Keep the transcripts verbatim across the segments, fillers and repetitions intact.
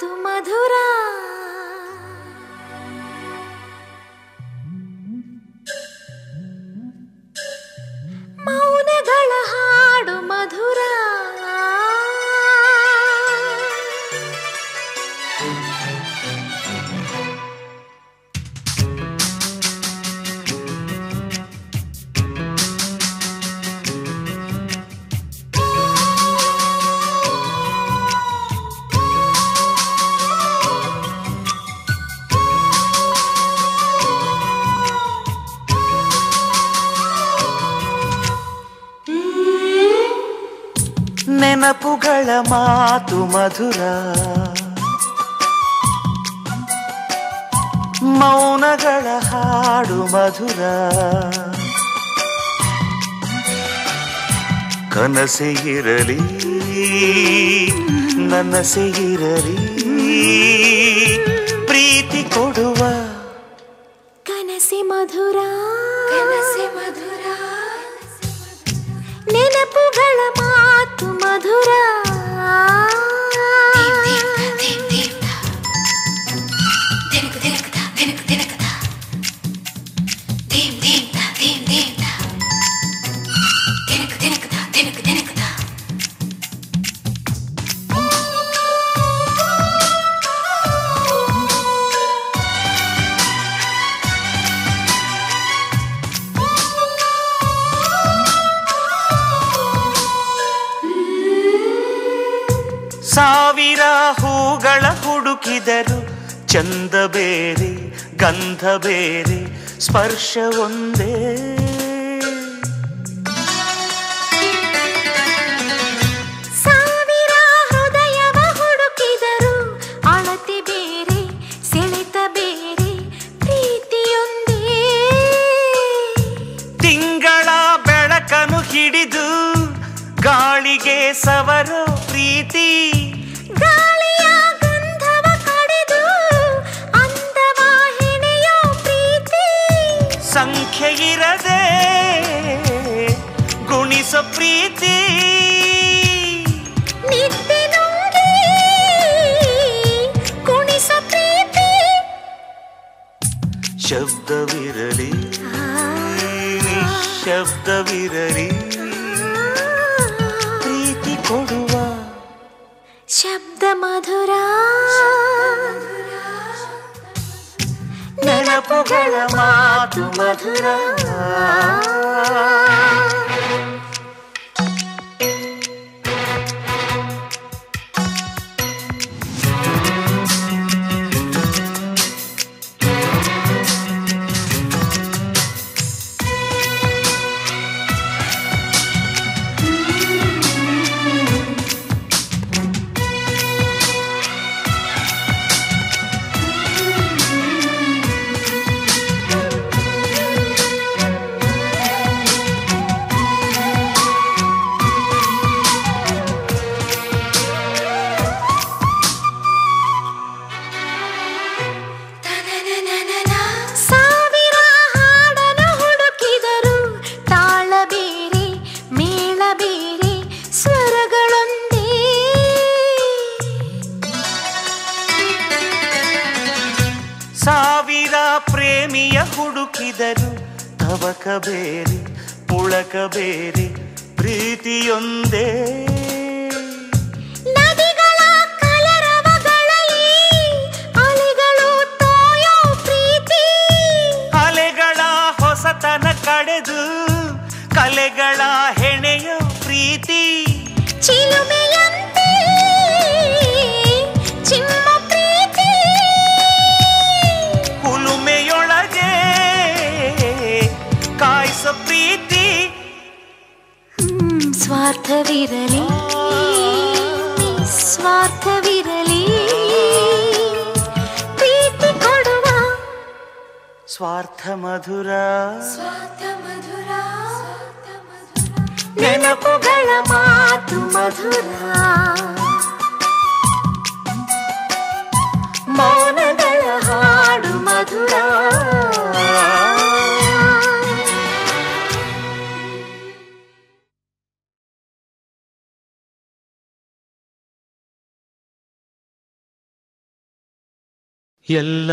तू मधुरा ಮೌನಗಳ ಹಾಡು ಮಧುರಾ ನೆನಪುಗಳ ಮಾತು ಮಧುರ ಮೌನಗಳ ಹಾಡು ಮಧುರ ಕನಸೆ ಇರಲಿ ನನಸೆ ಇರಲಿ ಪ್ರೀತಿ ಕೊಡುವ ಕನಸೆ ಮಧುರ ಕನಸೆ ಮಧುರ ನೆನಪುಗಳ ಮಾತು ಮಧುರ ಸಾವಿರ ಹೂಗಳ ಹುಡುಕಿದರು ಚಂದ ಬೇರೆ ಗಂಧ ಬೇರೆ ಸ್ಪರ್ಶ ಒಂದೇ ಸಾವಿರ ಹೃದಯವ ಹುಡುಕಿದರು ಅಳತೆ ಬೇರೆ ಸೆಳೆತ ಬೇರೆ ಪ್ರೀತಿಯೊಂದೇ ತಿಂಗಳ ಬೆಳಕನ್ನು ಹಿಡಿದು ಗಾಳಿಗೆ ಸವರೋ ಪ್ರೀತಿ ಗಾಳಿಯ ಗಂಧವ ಕಡೆದು ಅಂದವ ಹೆಣೆಯೋ ಪ್ರೀತಿ ಸಂಖ್ಯೆ ಇರದೆ ಗುಣಿಸೋ ಪ್ರೀತಿ ನಿತ್ಯ ನುಂಗಿ ಗುಣಿಸೋ ಪ್ರೀತಿ ಶಬ್ದವಿರಲಿ ಶಬ್ದವಿರಲಿ ಕೊಡುವ ಶಬ್ದ ಮಧುರ ನೆನಪುಗಳ ಮಾತು ಮಧುರ ಪ್ರೇಮಿಯ ಹುಡುಕಿದರು ತವಕ ಬೇರೆ ಪುಳಕ ಬೇರೆ ಪ್ರೀತಿಯೊಂದೇ ನದಿಗಳ ಕಲರವಗಳಲ್ಲಿ ಅಲೆಗಳು ತೋಯೋ ಪ್ರೀತಿ ಅಲೆಗಳ ಹೊಸತನ ಕಡೆದು ಕಲೆಗಳ ಹೆಣೆಯೋ ಪ್ರೀತಿ ಚಿಲುಮೆಯಂತೆ ಚಿಮ್ಮ ಸ್ವಾರ್ಥವಿರಲಿ ಸ್ವಾರ್ಥವಿರಲಿ ಪ್ರೀತಿ ಕೊಡುವ ಸ್ವಾರ್ಥ ಮಧುರ ಸ್ವಾರ್ಥ ಮಧುರ ನೆನಪುಗಳ ಮಾತು ಮಧುರ ಮೌನಗಳ ಹಾಡು ಮಧುರ ಎಲ್ಲ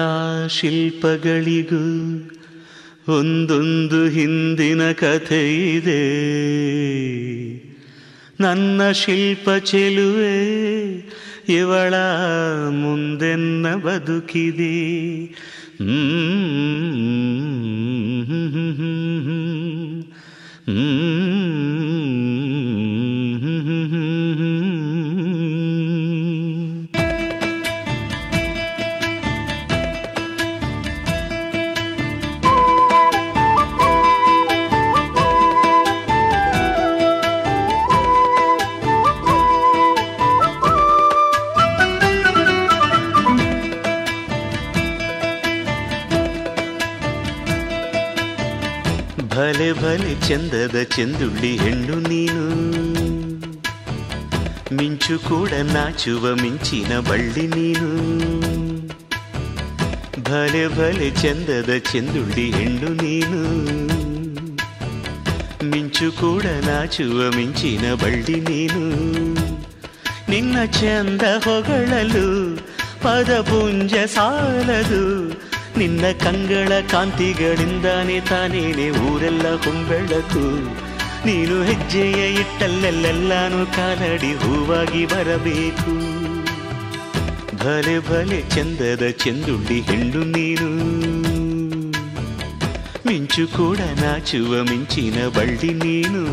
ಶಿಲ್ಪಗಳಿಗೂ ಒಂದೊಂದು ಹಿಂದಿನ ಕಥೆಯಿದೆ. ನನ್ನ ಶಿಲ್ಪ ಚೆಲುವೆ ಇವಳ ಮುಂದೆನ್ನ ಬದುಕಿದೆ. ಭಲೆ ಭಲೆ ಚಂದದ ಚೆಂದುಳ್ಳಿ ಹೆಣ್ಣು ನೀನು, ಮಿಂಚು ಕೂಡ ನಾಚುವ ಮಿಂಚಿನ ಬಳ್ಳಿ ನೀನು. ಭಲೆ ಭಲೆ ಚಂದದ ಚೆಂದುಳ್ಳಿ ಹೆಣ್ಣು ನೀನು, ಮಿಂಚು ಕೂಡ ನಾಚುವ ಮಿಂಚಿನ ಬಳ್ಳಿ ನೀನು. ನಿನ್ನ ಚಂದ ಹೊಗಳಲು ಪದಪುಂಜ ಸಾಲದು, ನಿನ್ನ ಕಂಗಳ ಕಾಂತಿಗಳಿಂದಾನೆ ತಾನೇನೆ ಊರೆಲ್ಲ ಹೊಂಬೆಳಕು. ನೀನು ಹೆಜ್ಜೆಯ ಇಟ್ಟಲ್ಲೆಲ್ಲೆಲ್ಲಾನು ಕಾಲಡಿ ಹೂವಾಗಿ ಬರಬೇಕು. ಭಲೆ ಭಲೆ ಚಂದದ ಚೆಂದುಳ್ಳಿ ಹೆಣ್ಣು ನೀನು, ಮಿಂಚು ಕೂಡ ನಾಚುವ ಮಿಂಚಿನ ಬಳ್ಳಿ ನೀನು.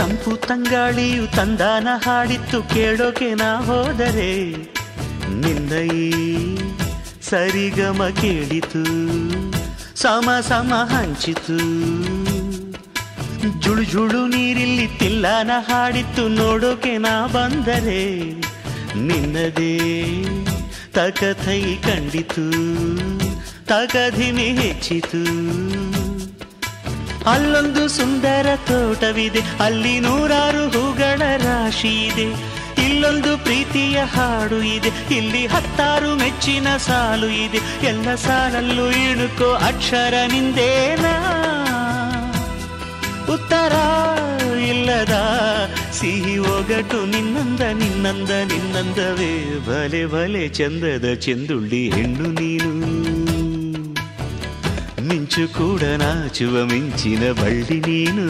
ತಂಪು ತಂಗಾಳಿಯು ತಂದಾನ ಹಾಡಿತ್ತು ಕೇಳೋಕೆ ನಾ ಹೋದರೆ, ನಿನ್ನ ಈ ಸರಿಗಮ ಕೇಳಿತು ಸಮ ಸಮ ಹಂಚಿತು. ಜುಳು ಜುಳು ನೀರಿಲ್ಲಿ ತಿಲ್ಲಾನ ಹಾಡಿತ್ತು ನೋಡೋಕೆ ನಾ ಬಂದರೆ, ನಿನ್ನದೇ ತಕಥೈ ಕಂಡಿತು ತಕಧಿಮೆ ಹೆಚ್ಚಿತು. ಅಲ್ಲೊಂದು ಸುಂದರ ತೋಟವಿದೆ, ಅಲ್ಲಿ ನೂರಾರು ಹೂಗಳ ರಾಶಿ ಇದೆ. ಇಲ್ಲೊಂದು ಪ್ರೀತಿಯ ಹಾಡು ಇದೆ, ಇಲ್ಲಿ ಹತ್ತಾರು ಮೆಚ್ಚಿನ ಸಾಲು ಇದೆ. ಎಲ್ಲ ಸಾಲಲ್ಲೂ ಇಣುಕೋ ಅಕ್ಷರ ನಿಂದೇನಾ, ಉತ್ತರ ಇಲ್ಲದ ಸಿಹಿ ಒಗಟು ನಿನ್ನಂದ ನಿನ್ನಂದ ನಿನ್ನಂದವೇ. ಭಲೆ ಭಲೆ ಚಂದದ ಚೆಂದುಳ್ಳಿ ಹೆಣ್ಣು ನೀನು, ಮಿಂಚು ಕೂಡ ನಾಚುವ ಮಿಂಚಿನ ಬಳ್ಳಿ ನೀನು.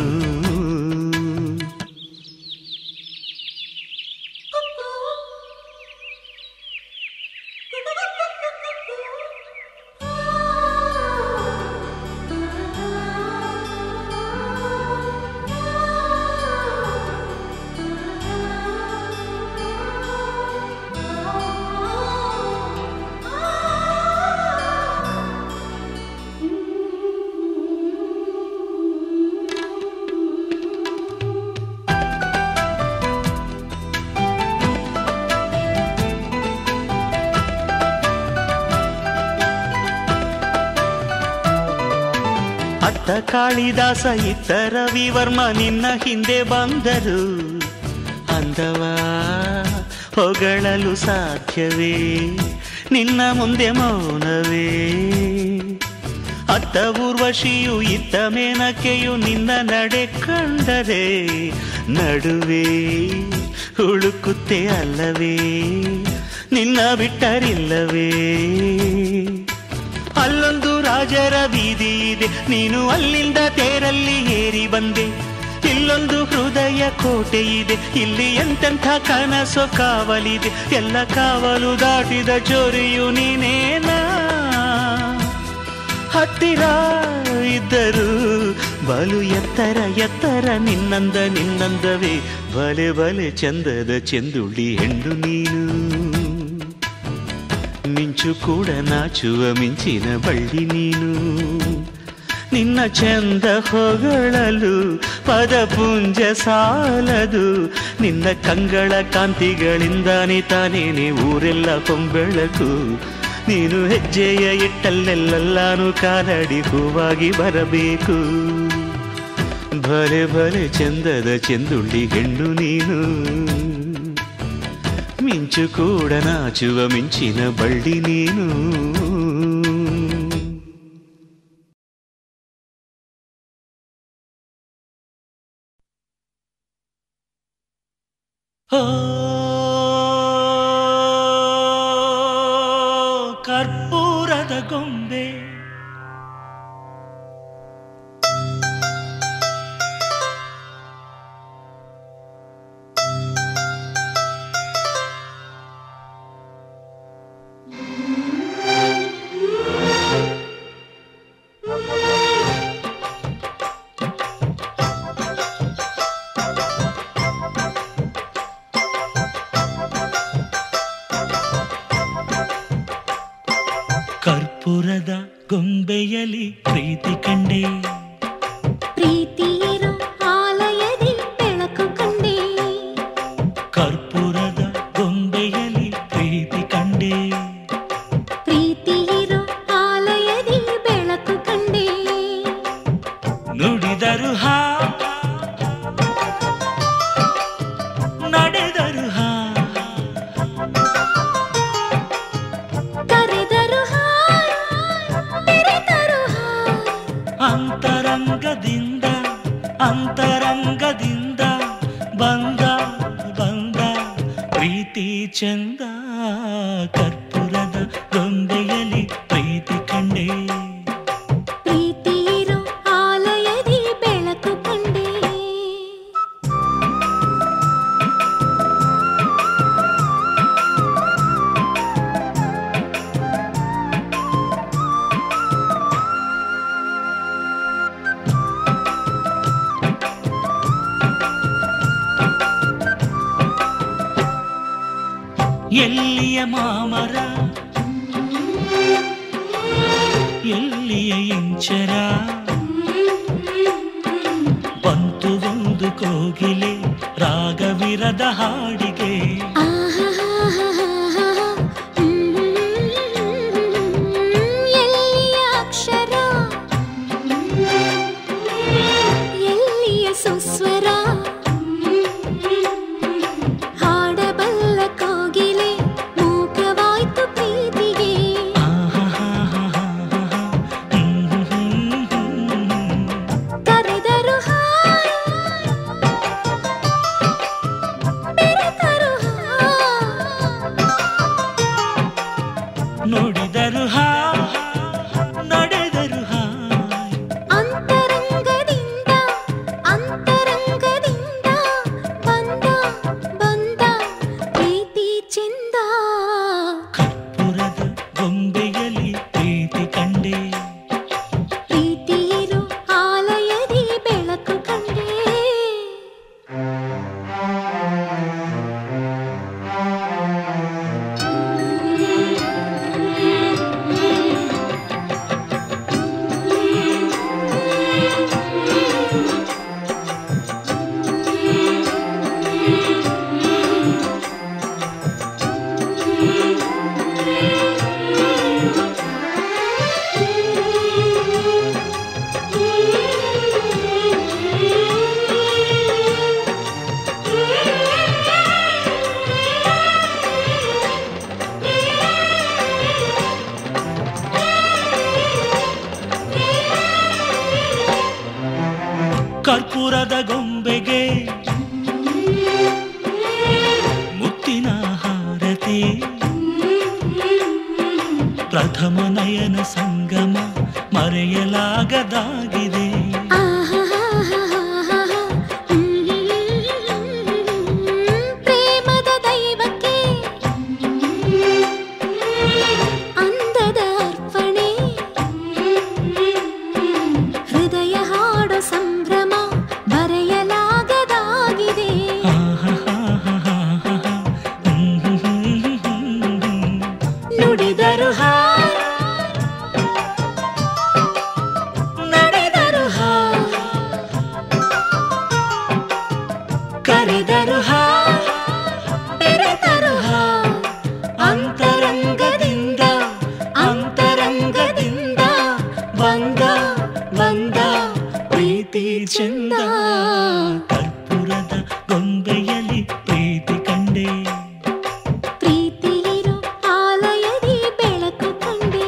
ಅತ್ತ ಕಾಳಿದಾಸ ಇತ್ತ ರವಿವರ್ಮ ನಿನ್ನ ಹಿಂದೆ ಬಂದರು, ಅಂದವ ಹೊಗಳಲು ಸಾಧ್ಯವೇ ನಿನ್ನ ಮುಂದೆ ಮೌನವೇ. ಅತ್ತ ಊರ್ವಶಿಯು ಇತ್ತ ಮೇನಕೆಯು ನಿನ್ನ ನಡೆ ಕಂಡರೆ, ನಡುವೆ ಹುಡುಕುತ್ತೆ ಅಲ್ಲವೇ ನಿನ್ನ ಬಿಟ್ಟರಿಲ್ಲವೇ. ಅಲ್ಲೊಂದು ರಾಜರ ಬೀದಿ ಇದೆ, ನೀನು ಅಲ್ಲಿಂದ ತೇರಲ್ಲಿ ಏರಿ ಬಂದೆ. ಇಲ್ಲೊಂದು ಹೃದಯ ಕೋಟೆ ಇದೆ, ಇಲ್ಲಿ ಎಂತೆಂಥ ಕನಸು ಕಾವಲಿದೆ. ಎಲ್ಲ ಕಾವಲು ದಾಟಿದ ಚೋರಿಯು ನೀನೇನ, ಹತ್ತಿರ ಇದ್ದರು ಬಲು ಎತ್ತರ ಎತ್ತರ ನಿನ್ನಂದ ನಿನ್ನಂದವೇ. ಭಲೆ ಭಲೆ ಚಂದದ ಚೆಂದುಳ್ಳಿ ಹೆಣ್ಣು ನೀನು, ಮಿಂಚು ಕೂಡ ನಾಚುವ ಮಿಂಚಿನ ಬಳ್ಳಿ ನೀನು. ನಿನ್ನ ಚಂದ ಹೊಗಳಲು ಪದಪುಂಜ ಸಾಲದು, ನಿನ್ನ ಕಂಗಳ ಕಾಂತಿಗಳಿಂದಾನೆ ತಾನೇನೆ ಊರೆಲ್ಲ ಹೊಂಬೆಳಕು. ನೀನು ಹೆಜ್ಜೆಯ ಇಟ್ಟಲ್ಲೆಲ್ಲಾನು ಕಾಲಡಿ ಹೂವಾಗಿ ಬರಬೇಕು. ಭಲೆ ಭಲೆ ಚಂದದ ಚೆಂದುಳ್ಳಿ ಹೆಣ್ಣು ನೀನು, ಮಿಂಚು ಕೂಡ ನಾಚುವ ಮಿಂಚಿನ ಬಳ್ಳಿ ನೀನು. ಕರ್ಪೂರದ ಗೊಂಬೆ ಪುರದ ಗೊಂಬೆಯಲಿ ಪ್ರೀತಿ ಕಂಡೆ, ಪ್ರೀತಿಯಿರೋ ಆಲಯದಿ ಬೆಳಕು ಕಂಡೆ. ಕರ್ಪೂರದ ಗೊಂಬೆಯಲಿ ಪ್ರೀತಿ ಕಂಡೆ, ಪ್ರೀತಿಯಿರೋ ಆಲಯದಿ ಬೆಳಕು ಕಂಡೆ. ನುಡಿದರು ಹಾ ನಡೆದರು ಹಾ, ಅಂತರಂಗದಿಂದ ಅಂತರಂಗದಿಂದ ಬಂದ ಬಂದ ಪ್ರೀತಿ ಚಂದ. ಕರ್ಪೂರದ ಗೊಂಬೆಯಲ್ಲಿ ಪ್ರೀತಿ ಕಂಡೆ, ಪ್ರೀತಿಯಿರೋ ಆಲಯದಿ ಬೆಳಕು ಕಂಡೆ. ಎಲ್ಲಿಯ ಮಾಮರ ಎಲ್ಲಿಯ ಇಂಚರ, ಬಂತು ಒಂದು ಕೋಗಿಲೆ ರಾಗವಿರದ ಹಾಡಿಗೆ. ಎಲ್ಲಿಯ ಅಕ್ಷರ ಎಲ್ಲಿಯ ಸುಸ್ವರ, ನುಡಿದರು ಹಾ ನಡೆದರು ಹಾ. ಅಂತರಂಗದಿಂದ ಅಂತರಂಗದಿಂದ ಬಂದ ಬಂದ ಪ್ರೀತಿ ಚಂದ. ಕರ್ಪೂರದ ಗೊಂಬೆಯಲ್ಲಿ ಪ್ರೀತಿ ಕಂಡೆ, ಪ್ರೀತಿಯಿರೋ ಆಲಯದಿ ಬೆಳಕು ಕಂಡೆ. ಕರ್ಪೂರದ ಗೊಂಬೆಗೆ ಮುತ್ತಿನ ಹಾರತಿ, ಪ್ರಥಮ ನಯನ ಸಂಗಮ ಮರೆಯಲಾಗದಾಗಿದೆ. ನುಡಿದರು ಹಾ ನಡೆದರು ಹರಿದರುಹಾ ಬೆರೆತರುಹಾ ಅಂತರಂಗದಿಂದ ಅಂತರಂಗದಿಂದ ಬಂದ ಬಂದ ಪ್ರೀತಿ ಚಂದ ಕರ್ಪೂರದ ಗೊಂಬೆಯಲ್ಲಿ ಪ್ರೀತಿ ಕಂಡೆ ಪ್ರೀತಿಯಿರೋ ಆಲಯದಿ ಬೆಳಕು ಕಂಡೆ.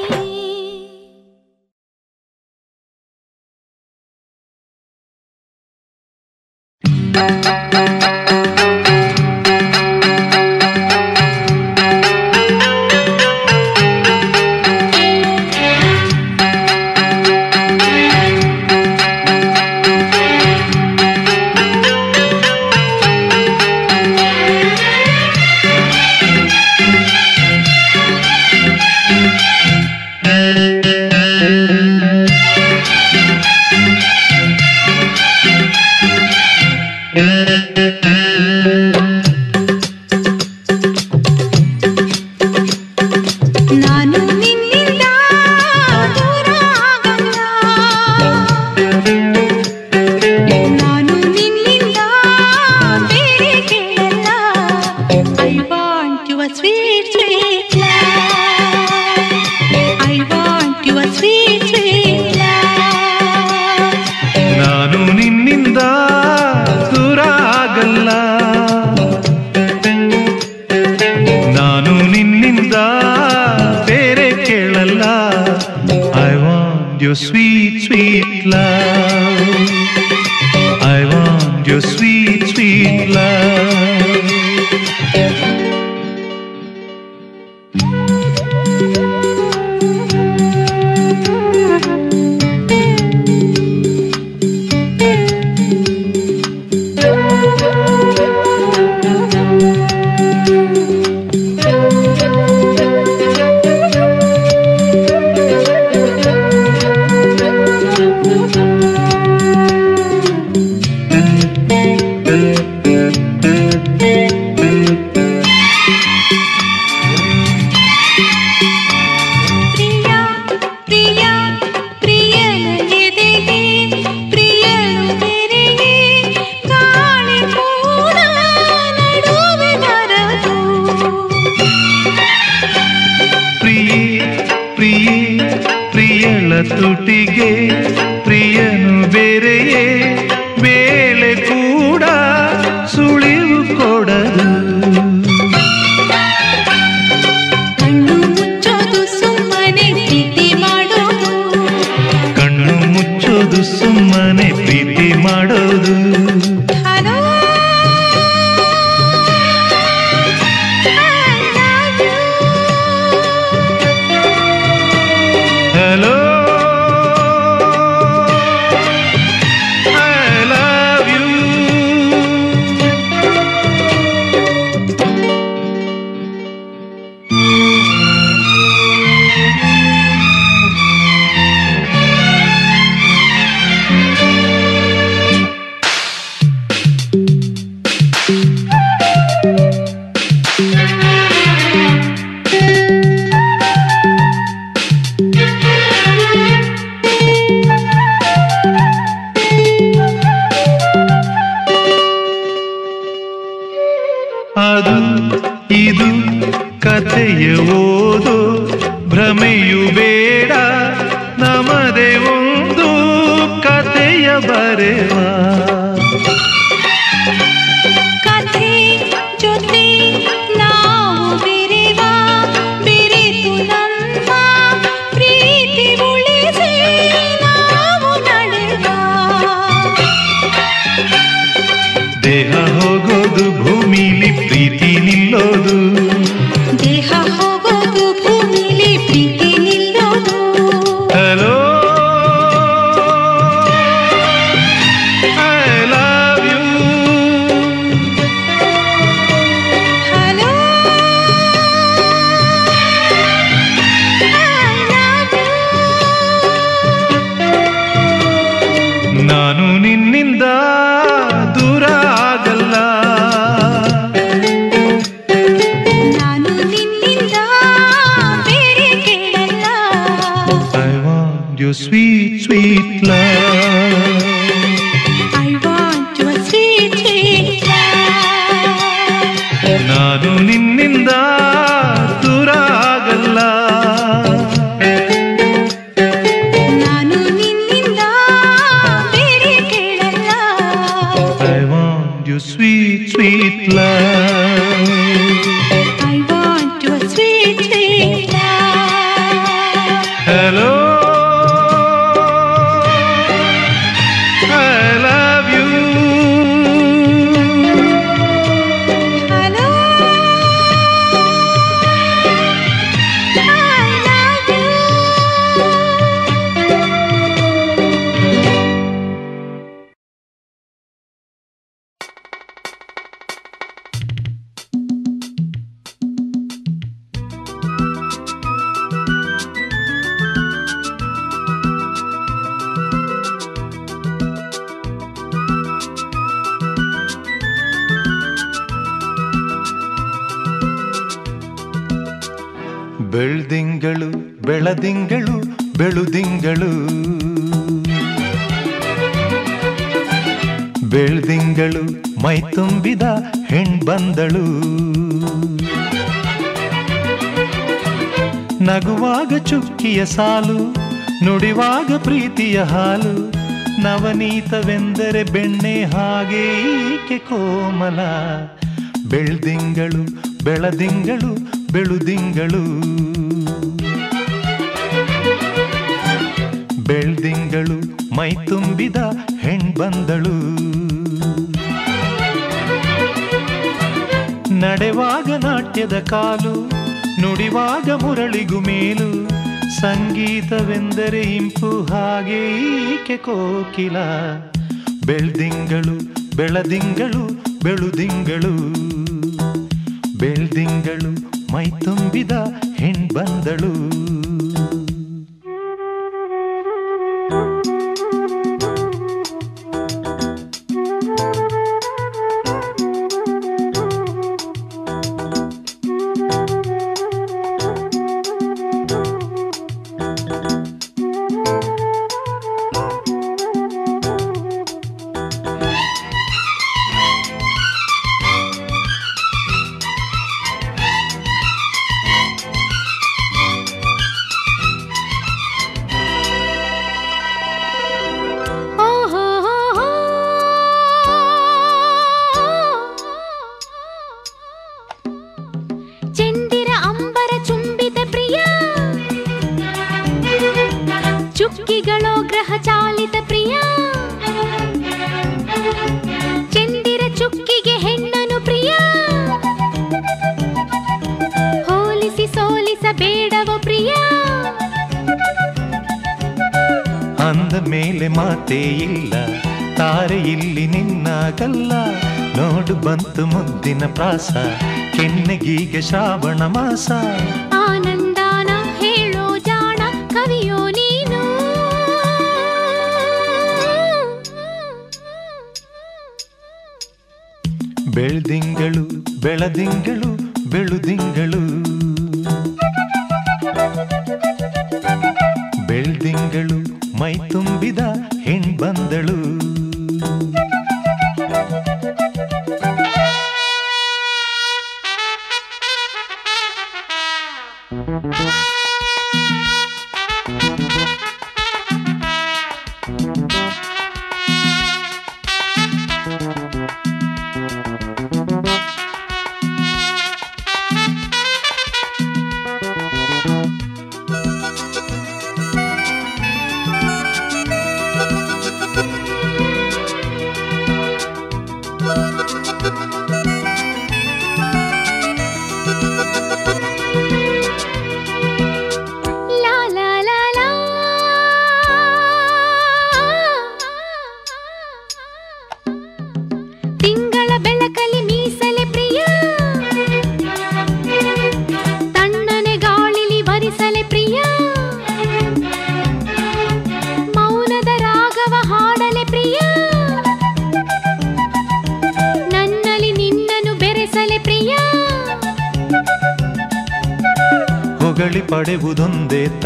Your sweet, sweet love. I want your sweet, sweet love. ತುಟಿಗೆ ಪ್ರಿಯನು ಬೇರೆಯೇ ಬೇಳೆ ಕೂಡ ಸುಳಿವು ಕೊಡದು ಕಣ್ಣು ಮುಚ್ಚೋದು ಸುಮ್ಮನೆ ಪ್ರೀತಿ ಮಾಡೋದು ಕಣ್ಣು ಮುಚ್ಚೋದು ಸುಮ್ಮನೆ ಪ್ರೀತಿ ಮಾಡೋದು ಓದು ಭ್ರಮೆಯು ಬೇಡ ನಮದೆ ಒಂದು ಕಥೆಯ ಬರೆವ ಕಥೆ ಜೊತೆ ನಾವು ಬೆರೆವ ಬೆರೆತು ನಮ್ಮ ಪ್ರೀತಿ ಉಳಿಸಿ ನಾವು ನಡೆವ ದೇಹ ಹೋಗೋದು ಭೂಮಿಲಿ ಪ್ರೀತಿ ನಿಲ್ಲೋದು ನಾನು ನಿನ್ನಿಂದ ದೂರ ಆಗಲ್ಲ you sweet, sweet love. I want your sweet, sweet love. Hello, I love you. Hello, I love ಬೆಳ್ದಿಂಗಳು ಬೆಳದಿಂಗಳು ಬೆಳುದಿಂಗಳು ಬೆಳ್ದಿಂಗಳು ಮೈ ತುಂಬಿದ ಹೆಣ್ಬಂದಳು ನಗುವಾಗ ಚುಕ್ಕಿಯ ಸಾಲು ನುಡಿವಾಗ ಪ್ರೀತಿಯ ಹಾಲು ನವನೀತವೆಂದರೆ ಬೆಣ್ಣೆ ಹಾಗೆ ಈಕೆ ಕೋಮಲ ಬೆಳ್ದಿಂಗಳು ಬೆಳದಿಂಗಳು ಬೆಳುದಿಂಗಳು ಬೆಳ್ದಿಂಗಳು ಮೈ ತುಂಬಿದ ಹೆಣ್ಬಂದಳು ನಡೆವಾಗ ನಾಟ್ಯದ ಕಾಲು ನುಡಿವಾಗ ಮುರಳಿಗೂ ಮೇಲು ಸಂಗೀತವೆಂದರೆ ಇಂಪು ಹಾಗೆ ಈಕೆ ಕೋಕಿಲ ಬೆಳ್ದಿಂಗಳು ಬೆಳದಿಂಗಳು ಬೆಳುದಿಂಗಳು ಬೆಳ್ದಿಂಗಳು ಮೈ ತುಂಬಿದ ಹೆಣ್ಬಂದಳು ಕೆನ್ನೆಗೀಗೆ ಶ್ರಾವಣ ಮಾಸ ಆನಂದಾನ ಹೇಳೋ ಜಾಣ ಕವಿಯೋ ನೀನು ಬೆಳ್ದಿಂಗಳು ಬೆಳದಿಂಗಳು ಬೆಳುದಿಂಗಳು ಬೆಳ್ದಿಂಗಳು ಮೈ ತುಂಬಿದ ಹೆಣ್ಬಂದಳು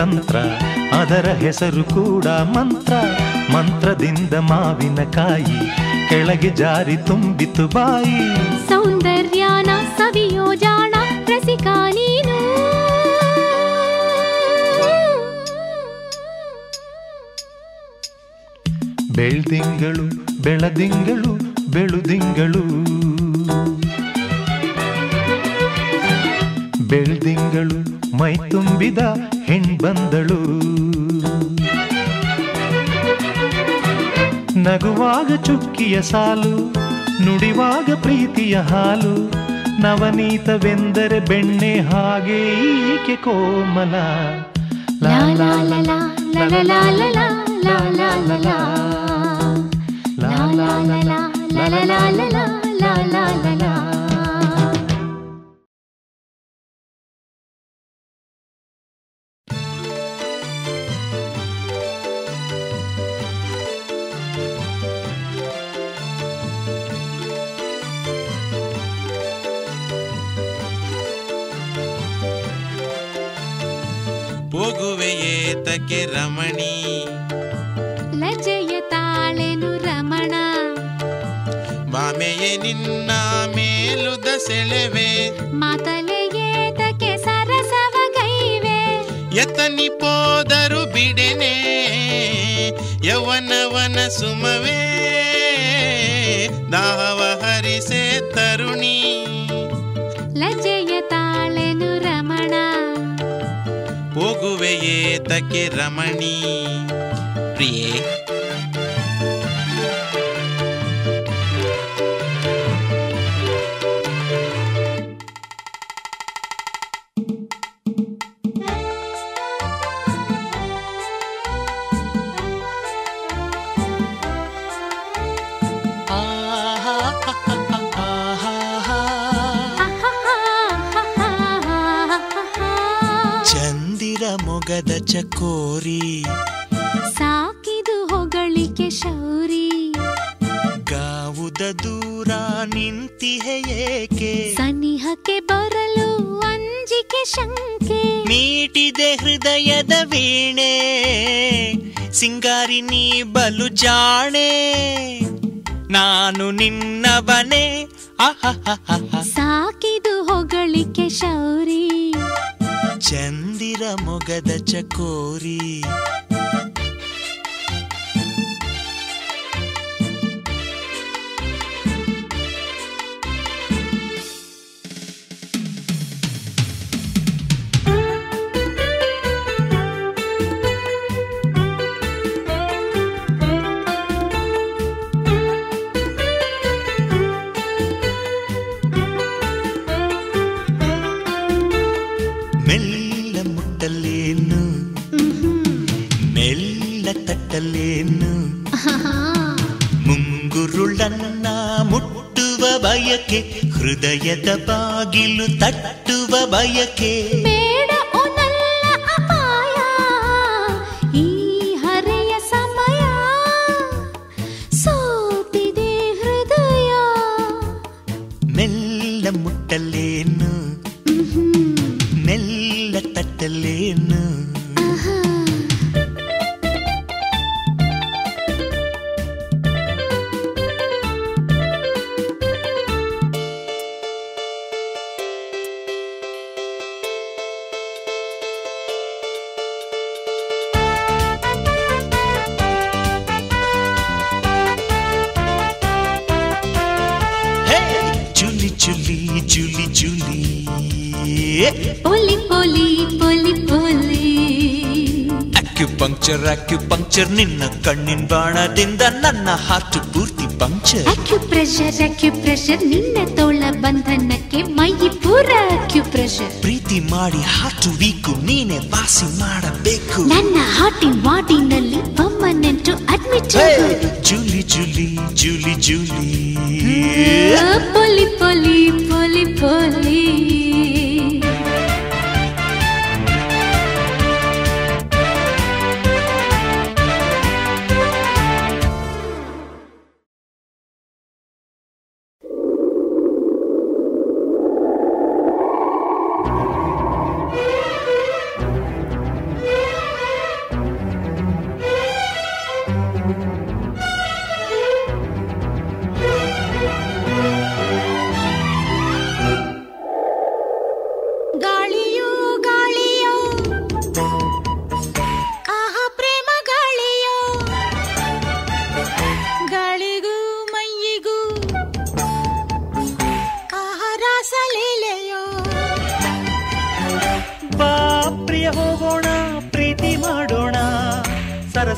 ತಂತ್ರ ಅದರ ಹೆಸರು ಕೂಡ ಮಂತ್ರ ಮಂತ್ರದಿಂದ ಮಾವಿನಕಾಯಿ ಕೆಳಗೆ ಜಾರಿ ತುಂಬಿತು ಬಾಯಿ ಸೌಂದರ್ಯಾನ ಸವಿಯೋ ಜಾಣ ರಸಿಕ ನೀನು ಬೆಳ್ದಿಂಗಳು ಬೆಳದಿಂಗಳು ಬೆಳುದಿಂಗಳು ಬೆಳ್ದಿಂಗಳು ಮೈ ತುಂಬಿದ ಹೆಣ್ಬಂದಳು. ನಗುವಾಗ ಚುಕ್ಕಿಯ ಸಾಲು, ನುಡಿವಾಗ ಪ್ರೀತಿಯ ಹಾಲು, ನವನೀತವೆಂದರೆ ಬೆಣ್ಣೆ ಹಾಗೆ ಈಕೆ ಕೋಮಲ. ಲಾ ಲಾ ಲಾ ಲಾ ಲಾ ಲಾ ಲಾ ಲಾ ಲಾ ಲಾ ಲಾ la la la la la la la la la la la. ಹೋಗುವೆಯೇ ತಕ್ಕೆ ರಮಣಿ, ಲಜೆಯ ತಾಳೆನು ರಮಣ. ಮಾಮೆಯೇ ನಿನ್ನ ಮೇಲುದ ಸೆಳೆವೆ, ಮಾತಲೆಯೇ ತಕ್ಕೆ ಸರಸವಗೈವೆ. ಯತನಿ ಪೋದರು ಬಿಡೆನೆ ಯವನವನ ಸುಮವೇ, ದಾಹವ ಹರಿಸೆ ತರುಣಿ. ಲಜೆಯ ತಾಳೆನು ರಮಣ, ಹೋಗುವೆಯೇ ತಕ್ಕೆ ರಮಣಿ. ಪ್ರಿಯೇ ಗದ ಚಕೋರಿ ಸಾಕಿದು ಹೊಗಳಿಕೆ ಶೌರಿ, ಗಾವುದ ದೂರ ನಿಂತಿಹೆಯೇಕೆ, ಸನಿಹಕ್ಕೆ ಬರಲು ಅಂಜಿಕೆ ಶಂಕೆ. ಮೀಟಿದೆ ಹೃದಯದ ವೀಣೆ, ಸಿಂಗಾರಿ ನೀ ಬಲು ಜಾಣೆ, ನಾನು ನಿನ್ನ ಬನೆ. ಸಾಕಿದು ಹೊಗಳಿಕೆ ಶೌರಿ, ಚಂದಿರ ಮೊಗದ ಚಕೋರಿ. ಮುಂಗುರುಳನ್ನ ಮುಟ್ಟುವ ಬಯಕೆ, ಹೃದಯದ ಬಾಗಿಲು ತಟ್ಟುವ ಬಯಕೆ. ಬೇಡ ಒನಲ್ಲ ಅಪಾಯ ಈ ಹರೆಯ ಸಮಯ, ಸೋತಿದೆ ಹೃದಯ. ಮೆಲ್ಲ ಮುಟ್ಟಲೇನು, ಮೆಲ್ಲ ತಟ್ಟಲೇನು. ಪೊಲಿ ಪೊಲಿ ಪೊಲಿ ಪೊಲಿ, ಅಕ್ಯುಪಂಕ್ಚರ್ ಅಕ್ಯುಪಂಕ್ಚರ್, ನಿನ್ನ ಕಣ್ಣಿನ ಬಾಣದಿಂದ ನನ್ನ ಹಾರ್ಟ್ ಪೂರ್ತಿ ಪಂಕ್ಚರ್. ಅಕ್ಯುಪ್ರೆಷರ್ ಅಕ್ಯುಪ್ರೆಷರ್, ನಿನ್ನ ತೋಳ ಬಂಧನಕ್ಕೆ ಮೈ ಪೂರ ಅಕ್ಯುಪ್ರೆಷರ್. ಪ್ರೀತಿ ಮಾಡಿ ಹಾರ್ಟ್ ವೀಕು, ನೀನೆ ವಾಸಿ ಮಾಡಬೇಕು ನನ್ನ ಹಾರ್ಟಿನ ವಾರ್ಡಿನಲ್ಲಿ, permanent admit. Julie Julie Julie Julie, ಪೊಲಿ ಪೊಲಿ ಪೊಲಿ ಪೊಲಿ.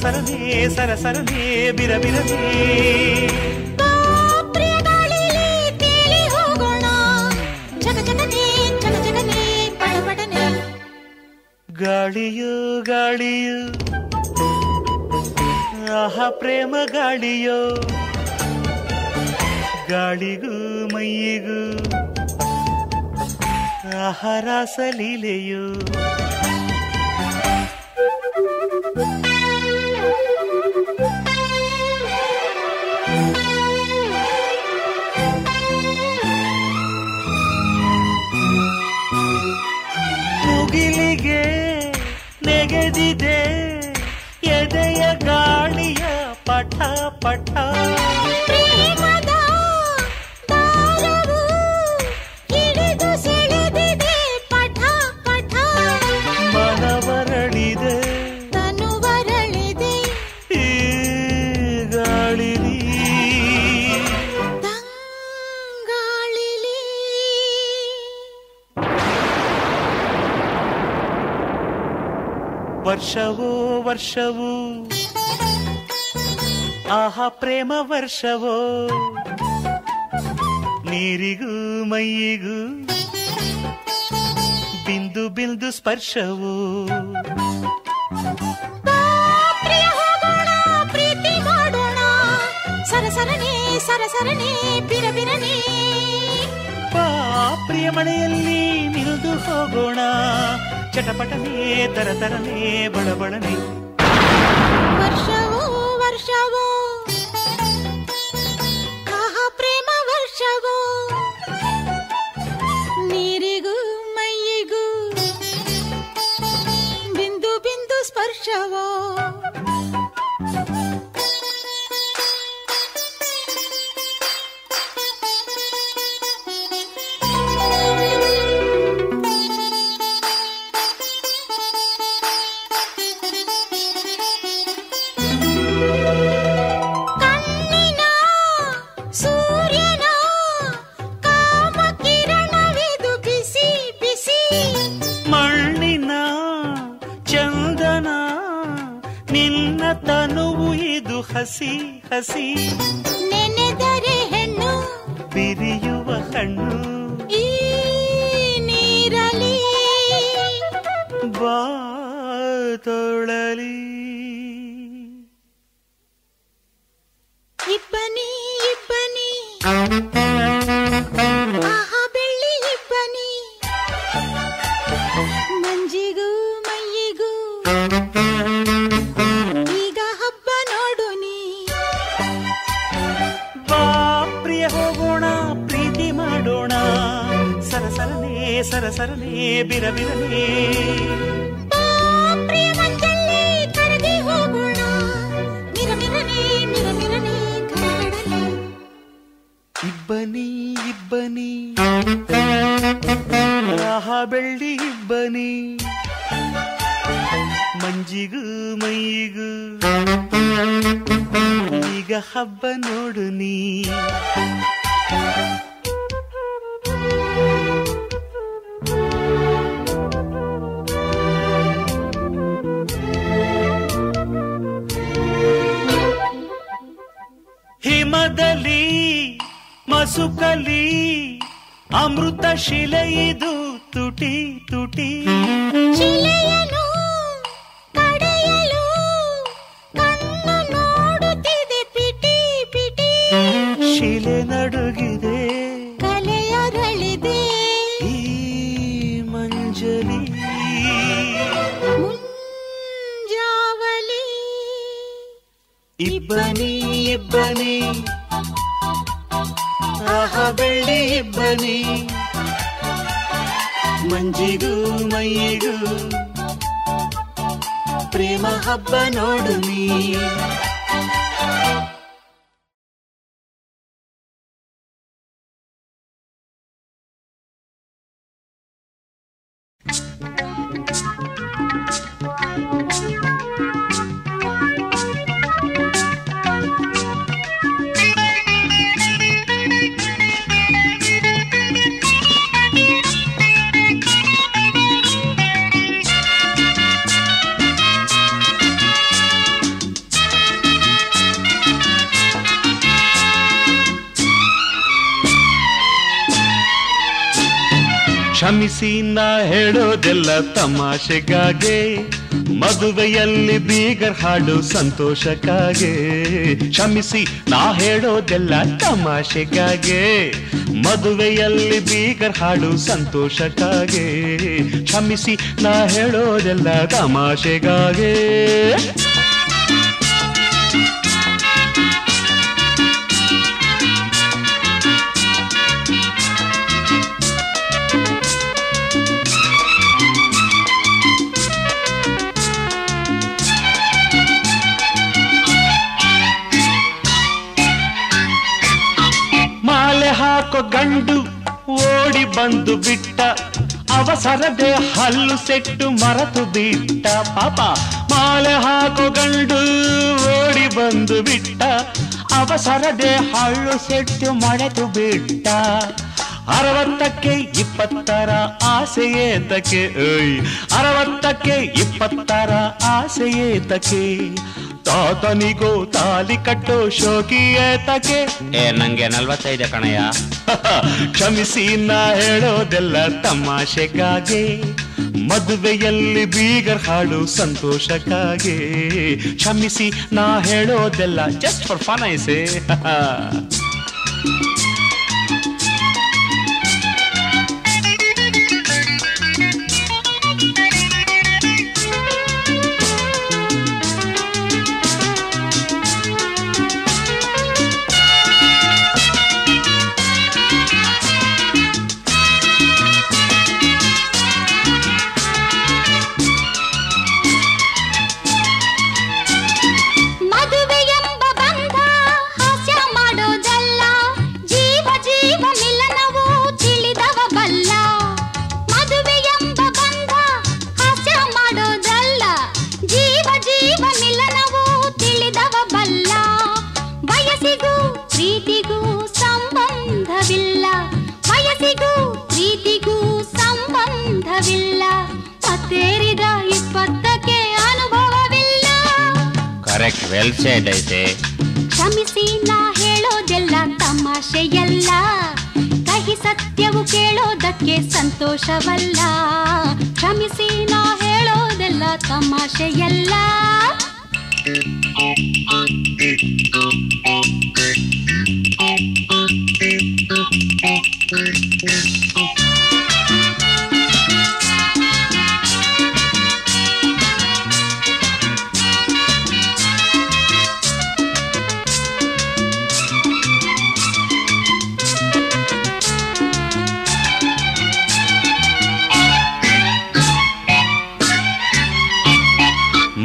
சரசரமே சரசரமே பிரபிரமே ಪಾಪ್ರಗಳಲಿ ತೇಲಿ ಹೋಗೋಣ ಜಗ ಜಗನೆ ಜಗ ಜಗನೆ ಪಡಪಡನೆ ಗಾಳಿಯೋ ಗಾಳಿಯೋ ಆಹ ಪ್ರೇಮ ಗಾಳಿಯೋ ಗಾಳಿಗೂ ಮೈಗೂ ಆಹಾರಸಲೀಲೆಯೋ ಮುಗಿಲಿಗೆ ನೆಗೆದಿದೆ ಎದೆಯ ಗಾಳಿಯ ಪಠ ಪಠ ವರ್ಷವೋ ವರ್ಷವೋ ಆಹಾ ಪ್ರೇಮ ವರ್ಷವೋ ನೀರಿಗೂ ಮೈಯಿಗೂ ಬಿಂದು ಬಿಂದು ಸ್ಪರ್ಶವೋ ಪ್ರಿಯ ಹೋಗೋಣ ಪ್ರೀತಿ ಮಾಡೋಣ ಸರಸರಣಿ ಸರಸರಣಿ ಬಿರಬಿರಣಿ ಪ್ರಿಯ ಮನೆಯಲ್ಲಿ ನಿಲ್ದು ಹೋಗೋಣ ಚಟಪಟನೆ ತರತರನೆ ಬಡಬಡನೆ ವರ್ಷವೋ ವರ್ಷವೋ ಆಹಾ ಪ್ರೇಮ ವರ್ಷವೋ ನೀರಿಗೂ ಮೈಯಿಗೂ ಬಿಂದು ಬಿಂದು ಸ್ಪರ್ಶವೋ ಹಸಿ ಹಸಿ ನೆನೆದರೆ ಹೆಣ್ಣು ಬಿರಿಯುವ ಹಣ್ಣು ಈ ನೀರಲಿ ಬಾ ತೊಳಲಿ ಇಬ್ಬನಿ ಇಬ್ಬನಿ ಆಹಾ ಬೆಳ್ಳಿ ಇಬ್ಬನಿ ಮಂಜಿಗೂ ಮೈಯಿಗೂ ಸರಸರನೆ ಬಿರಬಿರನೆ ಪ್ರೇಮದಲ್ಲಿ ಕರೆದಿ ಹೋಗೋಣ ಮಿರಮಿರನೆ ಮಿರಮಿರನೆ ಕರಗಡನೆ ಇಬ್ಬನಿ ಇಬ್ಬನಿ ಆಹಾ ಬೆಳ್ಳಿ ಇಬ್ಬನಿ ಮಂಜಿಗೂ ಮೈಗೂ ಈಗ ಹಬ್ಬ ನೋಡು ನೀ ಹಿಮದಲ್ಲಿ ಮಸುಕಲಿ ಅಮೃತ ಶಿಲೆಯಿದು ತುಟಿ ತುಟಿ ಶಿಲೆಯನು ಕಡೆಯಲು ಕಣ್ಣು ನೋಡುತ್ತಿದೆ ಪಿಟಿ ಪಿಟಿ ಶಿಲೆ ನಡುಗಿದೆ ಕಲೆಯರಳಿದೆ ಈ ಮಂಜಲಿ ಮುಂಜಾವಲಿ ಇಬ್ಬನಿ ಇಬ್ಬನಿ ಆಹಾ ಬೆಳ್ಳಿ ಇಬ್ಬನಿ ಮಂಜಿಗೂ ಮೈಗೂ ಪ್ರೇಮ ಹಬ್ಬ ನೋಡು ನೀ ಕ್ಷಮಿಸಿ ನಾ ಹೇಳೋದೆಲ್ಲ ತಮಾಷೆಗಾಗೆ, ಮದುವೆಯಲ್ಲಿ ಬೀಗರ್ ಹಾಡು ಸಂತೋಷಕ್ಕಾಗೆ. ಕ್ಷಮಿಸಿ ನಾ ಹೇಳೋದೆಲ್ಲ ತಮಾಷೆಗಾಗೆ, ಮದುವೆಯಲ್ಲಿ ಬೀಗರ್ ಹಾಡು ಸಂತೋಷಕ್ಕಾಗೆ. ಕ್ಷಮಿಸಿ ನಾ ಹೇಳೋದೆಲ್ಲ ತಮಾಷೆಗಾಗೆ. ಗಂಡು ಓಡಿ ಬಂದು ಬಿಟ್ಟ, ಅವಸರದೆ ಹಲ್ಲು ಸೆಟ್ಟು ಮರೆತು ಬಿಟ್ಟ ಪಾಪ. ಮಾಲೆ ಹಾಕೋ ಗಂಡು ಓಡಿ ಬಂದು ಬಿಟ್ಟ, ಅವಸರದೆ ಹಲ್ಲು ಸೆಟ್ಟು ಮರೆತು ಬಿಟ್ಟ. ಅರವತ್ತಕ್ಕೆ ಇಪ್ಪತ್ತರ ಆಸೆಯೇತಕ್ಕೆ, ಅರವತ್ತಕ್ಕೆ ಇಪ್ಪತ್ತರ ಆಸೆಯೇತಕ್ಕೆ. ತಾತನಿಗೋ ತಾಲಿ ಕಟ್ಟೋ ಶೋಕಿಯೇತಕ್ಕೆ, ಏ ನಂಗೆ ನಲ್ವತ್ತೈದು ಕಣಯ್ಯ. ಕ್ಷಮಿಸಿ ನಾ ಹೇಳೋದೆಲ್ಲ ತಮಾಷೆಗಾಗೆ, ಮದುವೆಯಲ್ಲಿ ಬೀಗರ್ ಹಾಡು ಸಂತೋಷಕ್ಕಾಗೆ. ಕ್ಷಮಿಸಿ ನಾ ಹೇಳೋದೆಲ್ಲ ಜಸ್ಟ್ ಫಾರ್ ಫನ್ ಐಸೆ. ಕ್ಷಮಿಸಿ ನಾ ಹೇಳೋದೆಲ್ಲ ತಮಾಷೆಯಲ್ಲ, ಕಹಿ ಸತ್ಯವು ಕೇಳೋದಕ್ಕೆ ಸಂತೋಷವಲ್ಲ. ಕ್ಷಮಿಸಿ ನಾ ಹೇಳೋದೆಲ್ಲ ತಮಾಷೆಯಲ್ಲ.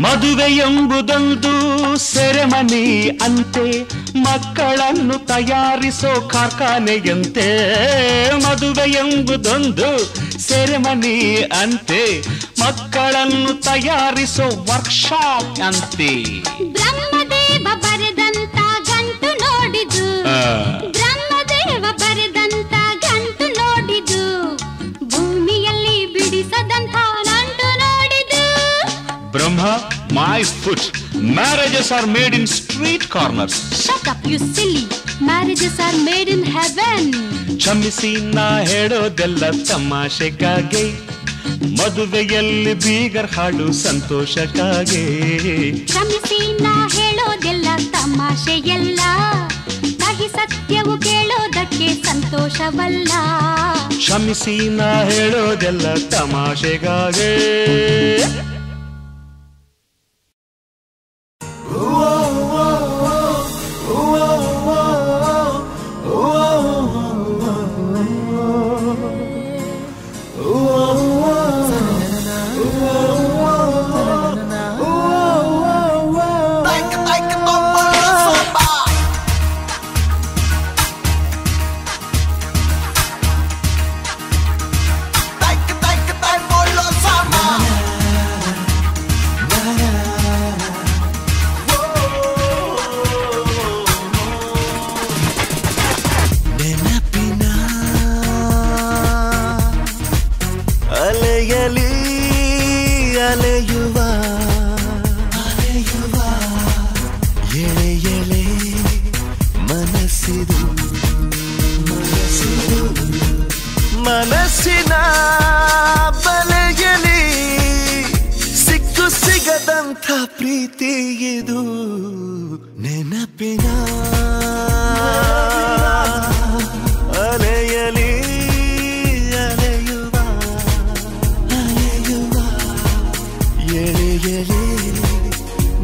ಮದುವೆ ಎಂಬುದೊಂದು ಸೆರೆಮನಿ ಅಂತೆ, ಮಕ್ಕಳನ್ನು ತಯಾರಿಸೋ ಕಾರ್ಖಾನೆಯಂತೆ. ಮದುವೆ ಎಂಬುದೊಂದು ಸೆರೆಮನಿ ಅಂತೆ, ಮಕ್ಕಳನ್ನು ತಯಾರಿಸೋ ವರ್ಕ್ಶಾಪ್ ಅಂತೆ. ಬ್ರಹ್ಮದೇವ ಬರೆದಂತ ಗಂಟು ನೋಡಿದು, ಬ್ರಹ್ಮದೇವ ಬರೆದಂತ ಗಂಟು ನೋಡಿದು, ಭೂಮಿಯಲ್ಲಿ ಬಿಡಿಸದಂತ ನಂಟು ನೋಡಿದು. ಬ್ರಹ್ಮ My foot. Marriages are made in street corners. Shut up, you silly. Marriages are made in heaven. ಕ್ಷಮಿಸಿ ನಾ ಹೇಳೋದೆಲ್ಲ ತಮಾಷೆಗಾಗಿ, ಮದುವೆಯಲ್ಲಿ ಬೀಗರ್ ಹಾಡು ಸಂತೋಷಕ್ಕಾಗಿ. ಕ್ಷಮಿಸಿ ನಾ ಹೇಳೋದೆಲ್ಲ ತಮಾಷೆಯಲ್ಲ, ಕಹಿ ಸತ್ಯವು ಕೇಳೋದಕ್ಕೆ ಸಂತೋಷವಲ್ಲ. ಕ್ಷಮಿಸಿ ನಾ ಹೇಳೋದೆಲ್ಲ ತಮಾಷೆಗಾಗಿ. ಮನಸ್ಸಿನ ಬಲೆಯಲ್ಲಿ ಸಿಕ್ಕು ಸಿಗದಂಥ ಪ್ರೀತಿ ಇದು ನೆನಪಿನ ಅಲೆಯಲ್ಲಿ ಅಲೆಯುವ ಅಲೆಯುವ ಎಳೆಯಲಿ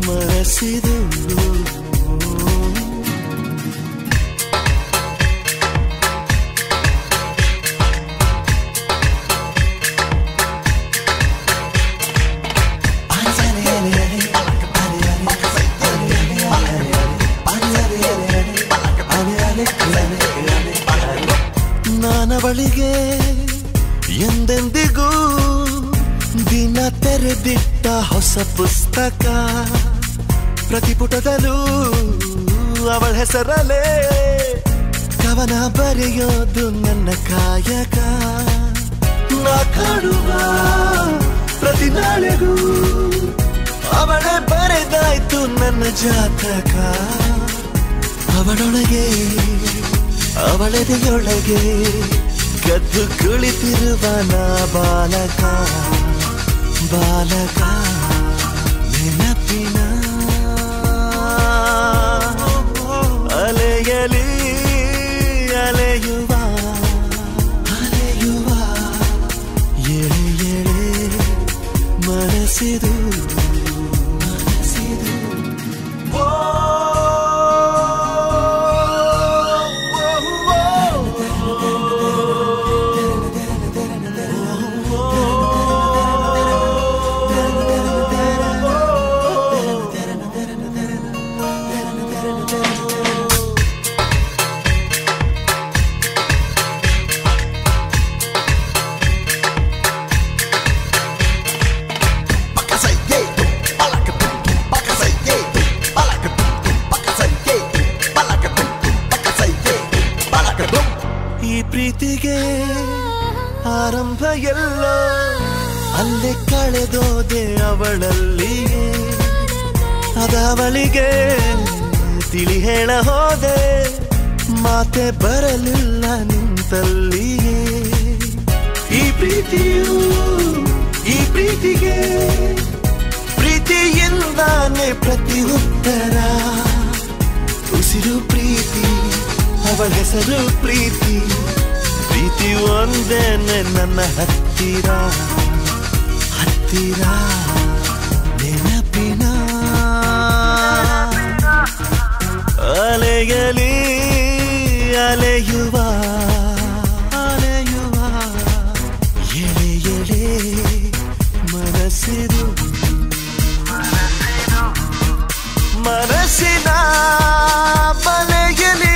ಮನಸ್ಸಿದು ನಾನವಳಿಗೆ ಎಂದೆಂದಿಗೂ ದಿನ ತೆರೆದಿಟ್ಟ ಹೊಸ ಪುಸ್ತಕ ಪ್ರತಿಪುಟದಲ್ಲೂ ಅವಳ ಹೆಸರಲ್ಲೇ ಕವನ ಬರೆಯೋದು ನನ್ನ ಕಾಯಕ ನಾ ಕಾಡುವ ಪ್ರತಿ ನಾಳೆಗೂ ಅವಳೇ ಬರೆದಾಯ್ತು ನನ್ನ ಜಾತಕ ಅವಳೊಳಗೆ ಅವಳದೆಯೊಳಗೆ ಕದ್ದು ಕುಳಿತಿರುವನ ಬಾಲಕ ಬಾಲಕ ನೆನಪಿನ ಅಲೆಯಲಿ ಅಲೆಯುವ ಅಲೆಯುವ ಎಳೆ ಎಳೆ ಮನಸ್ಸಿದು ಪ್ರೀತಿಗೆ ಆರಂಭ ಎಲ್ಲ ಅಲ್ಲೇ ಕಳೆದೋದೆ ಅವಳಲ್ಲಿಯೇ ಅದವಳಿಗೆ ತಿಳಿ ಹೇಳ ಹೋದೆ ಮಾತೆ ಬರಲಿಲ್ಲ ನಿಂತಲ್ಲಿಯೇ ಈ ಪ್ರೀತಿಯು ಈ ಪ್ರೀತಿಗೆ ಪ್ರೀತಿಯಿಂದಾನೆ ಪ್ರತಿ ಉತ್ತರ ಉಸಿರು ಪ್ರೀತಿ ಅವಳ ಹೆಸರು ಪ್ರೀತಿ ಪ್ರೀತಿ ಒಂದೇನೆ ನನ್ನ ಹತ್ತಿರ ಹತ್ತಿರ ನೆನಪಿನ ಅಲೆಯಲಿ ಅಲೆಯುವ ಅಲೆಯುವ ಎಳೆ ಎಳೆ ಮನಸ್ಸಿದು ಮನಸ್ಸಿನ ಬಲೆಯಲಿ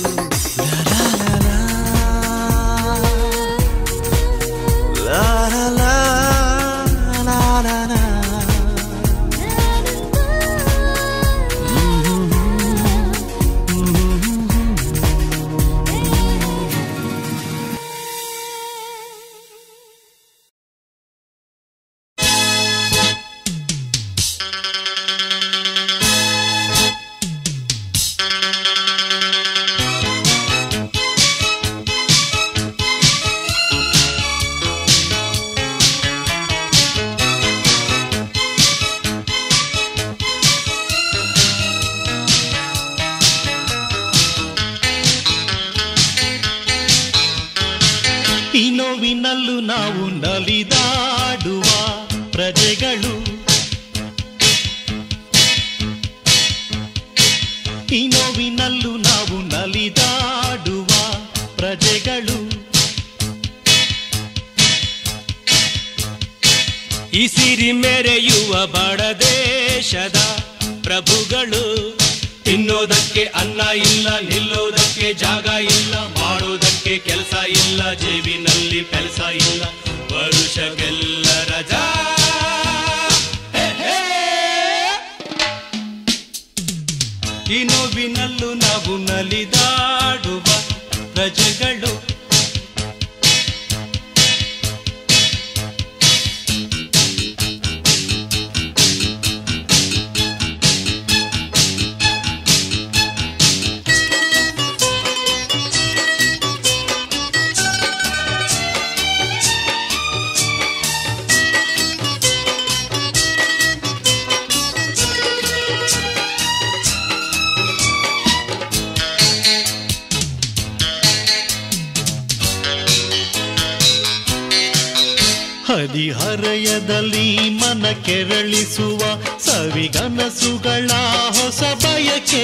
ಹದಿಹರೆಯದಲ್ಲಿ ಮನ ಕೆರಳಿಸುವ ಸವಿಗನಸುಗಳ ಹೊಸ ಬಯಕೆ,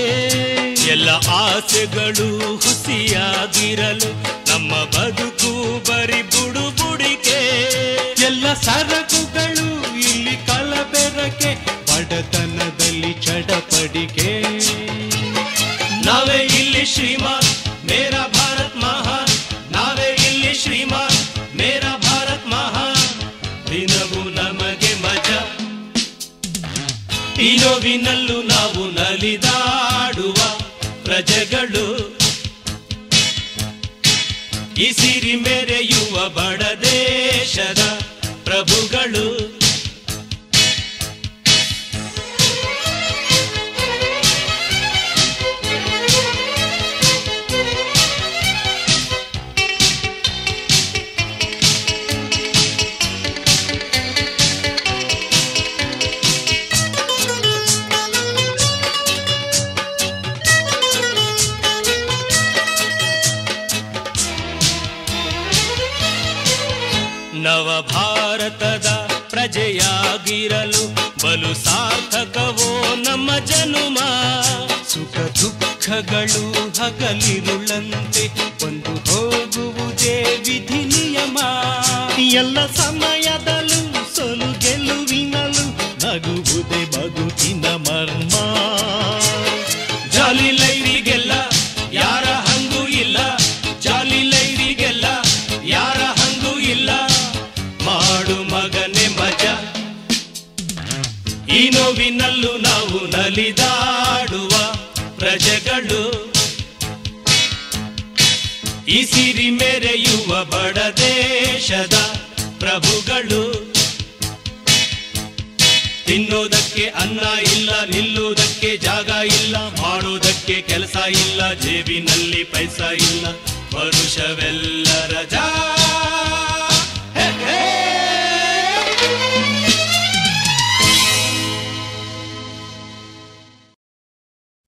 ಎಲ್ಲ ಆಸೆಗಳು ಹುಸಿಯಾಗಿರಲು ನಮ್ಮ ಬದುಕು ಬರಿ ಬುಡುಬುಡಿಕೆ, ಎಲ್ಲ ಸರಕುಗಳು ಇಲ್ಲಿ ಕಲಬೆರಕೆ, ಬಡತನದಲ್ಲಿ ಚಡಪಡಿಕೆ. ನಾವೇ ಇಲ್ಲಿ ಶ್ರೀಮಾನ್ ಮೇರಾ ಭಾರತ್ ಮಹಾನ್, ನಾವೇ ಇಲ್ಲಿ ಶ್ರೀಮಾನ್ ಮೇರಾ ಭಾರತ್ ಮಹಾನ್, ದಿನವೂ ನಮಗೆ ಮಜಾ ಈ ನೋವಿನಲ್ಲೂ ನಾವು ನಲಿದಾಡುವ ಪ್ರಜೆಗಳು, ಈ ಸಿರಿ ಮೆರೆಯುವ ಬಡ ದೇಶದ ಪ್ರಭುಗಳು. ನವ ಭಾರತದ ಪ್ರಜೆಯಾಗಿರಲು ಬಲು ಸಾರ್ಥಕವೋ ನಮ್ಮ ಜನುಮ, ಸುಖ ದುಃಖಗಳು ಹಗಲಿರುಳಂತೆ ಬಂದು ಹೋಗುವುದೇ ವಿಧಿ ನಿಯಮ, ಎಲ್ಲ ಸಮಯದಲ್ಲೂ ಸೋಲು ಗೆಲುವಿನಲ್ಲೂ ನಗುವುದೇ ಬದುಕಿನ ಮರ್ಮ. ಜಾಲಿ ಲೈರಿಗೆಲ್ಲ ಯಾರ ಹಂಗೂ ಇಲ್ಲ, ಜಾಲಿ ಲೈರಿಗೆಲ್ಲ ಯಾರ ಹಂಗೂ ಇಲ್ಲ, ಮಾಡು ಮಗನೆ ಮಜಾ ಈ ನೋವಿನಲ್ಲೂ ನಾವು ನಲಿದಾಡುವ ಪ್ರಜೆಗಳು, ಈ ಸಿರಿ ಮೆರೆಯುವ ಬಡ ದೇಶದ ಪ್ರಭುಗಳು. ತಿನ್ನೋದಕ್ಕೆ ಅನ್ನ ಇಲ್ಲ, ನಿಲ್ಲೋದಕ್ಕೆ ಜಾಗ ಇಲ್ಲ, ಮಾಡೋದಕ್ಕೆ ಕೆಲಸ ಇಲ್ಲ, ಜೇಬಿನಲ್ಲಿ ಪೈಸಾ ಇಲ್ಲ, ಪರುಷವೆಲ್ಲರ ಜಾ